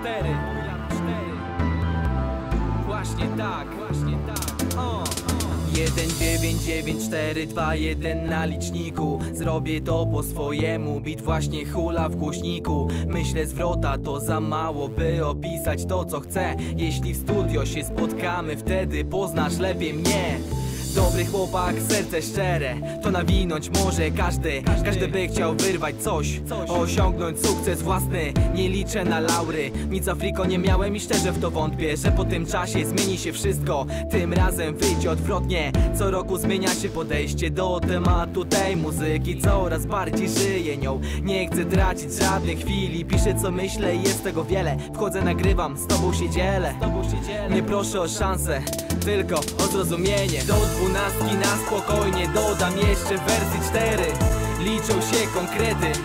4. Właśnie tak, 1 9 9 4 2 1 na liczniku. Zrobię to po swojemu, bit właśnie hula w głośniku. Myślę zwrota to za mało, by opisać to co chcę. Jeśli w studio się spotkamy, wtedy poznasz lepiej mnie. Dobry chłopak, serce szczere, to nawinąć może każdy by chciał wyrwać coś, osiągnąć sukces własny. Nie liczę na laury, nic Afriko nie miałem i szczerze w to wątpię, że po tym czasie zmieni się wszystko. Tym razem wyjdzie odwrotnie, co roku zmienia się podejście do tematu tej muzyki. Coraz bardziej żyję nią, nie chcę tracić żadnej chwili. Piszę co myślę i jest tego wiele. Wchodzę, nagrywam, z tobą się dzielę. Nie proszę o szansę, tylko o zrozumienie. Do 12 na spokojnie dodam jeszcze wersy 4. Liczą się konkrety,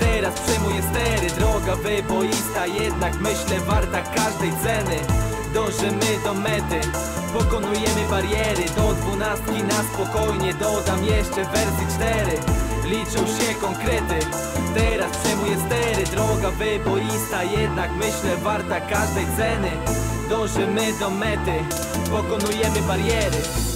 teraz przejmuję stery. Droga wyboista, jednak myślę warta każdej ceny. Dążymy do mety, pokonujemy bariery. Do 12 na spokojnie dodam jeszcze wersy 4. Liczą się konkrety, teraz przejmuję stery. Droga wyboista, jednak myślę warta każdej ceny. Dążymy do mety, pokonujemy bariery.